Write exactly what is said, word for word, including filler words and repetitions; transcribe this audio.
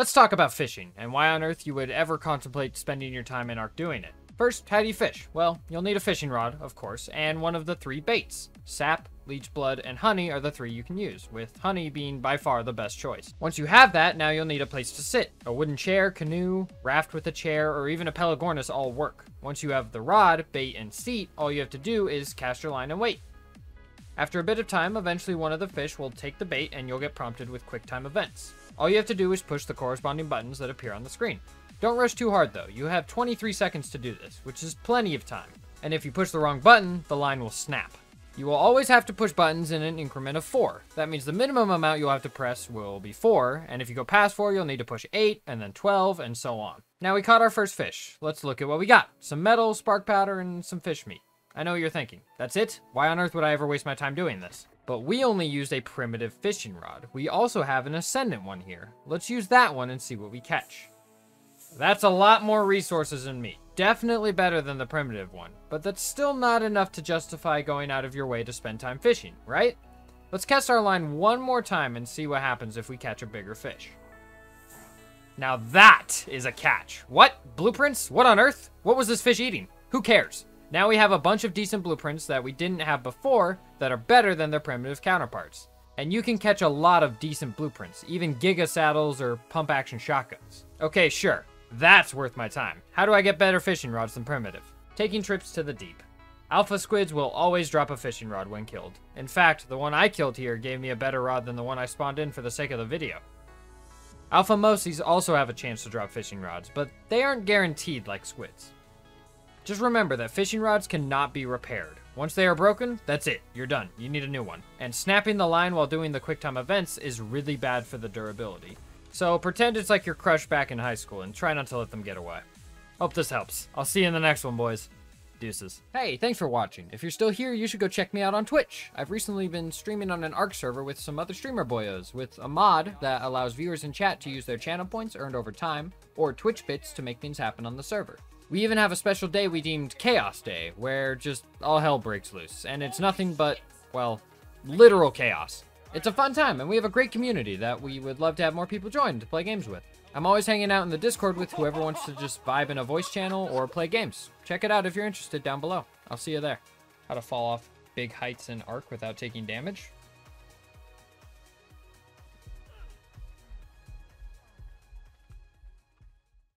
Let's talk about fishing, and why on earth you would ever contemplate spending your time in Ark doing it. First, how do you fish? Well, you'll need a fishing rod, of course, and one of the three baits. Sap, leech blood, and honey are the three you can use, with honey being by far the best choice. Once you have that, now you'll need a place to sit. A wooden chair, canoe, raft with a chair, or even a Pelagornis all work. Once you have the rod, bait, and seat, all you have to do is cast your line and wait. After a bit of time, eventually one of the fish will take the bait and you'll get prompted with QuickTime events. All you have to do is push the corresponding buttons that appear on the screen. Don't rush too hard though, you have twenty-three seconds to do this, which is plenty of time. And if you push the wrong button, the line will snap. You will always have to push buttons in an increment of four. That means the minimum amount you'll have to press will be four, and if you go past four, you'll need to push eight, and then twelve, and so on. Now we caught our first fish. Let's look at what we got. Some metal, spark powder, and some fish meat. I know what you're thinking. That's it? Why on earth would I ever waste my time doing this? But we only used a primitive fishing rod. We also have an Ascendant one here. Let's use that one and see what we catch. That's a lot more resources than me. Definitely better than the primitive one, but that's still not enough to justify going out of your way to spend time fishing, right? Let's cast our line one more time and see what happens if we catch a bigger fish. Now that is a catch. What? Blueprints? What on earth? What was this fish eating? Who cares? Now we have a bunch of decent blueprints that we didn't have before that are better than their primitive counterparts. And you can catch a lot of decent blueprints, even Giga saddles or pump action shotguns. Okay, sure, that's worth my time. How do I get better fishing rods than primitive? Taking trips to the deep. Alpha squids will always drop a fishing rod when killed. In fact, the one I killed here gave me a better rod than the one I spawned in for the sake of the video. Alpha mosies also have a chance to drop fishing rods, but they aren't guaranteed like squids. Just remember that fishing rods cannot be repaired. Once they are broken, that's it. You're done. You need a new one. And snapping the line while doing the QuickTime events is really bad for the durability. So pretend it's like your crush back in high school and try not to let them get away. Hope this helps. I'll see you in the next one, boys. Deuces. Hey, thanks for watching. If you're still here, you should go check me out on Twitch. I've recently been streaming on an Ark server with some other streamer boyos with a mod that allows viewers in chat to use their channel points earned over time or Twitch bits to make things happen on the server. We even have a special day we deemed Chaos Day, where just all hell breaks loose, and it's nothing but, well, literal chaos. It's a fun time, and we have a great community that we would love to have more people join to play games with. I'm always hanging out in the Discord with whoever wants to just vibe in a voice channel or play games. Check it out if you're interested down below. I'll see you there. How to fall off big heights in Ark without taking damage?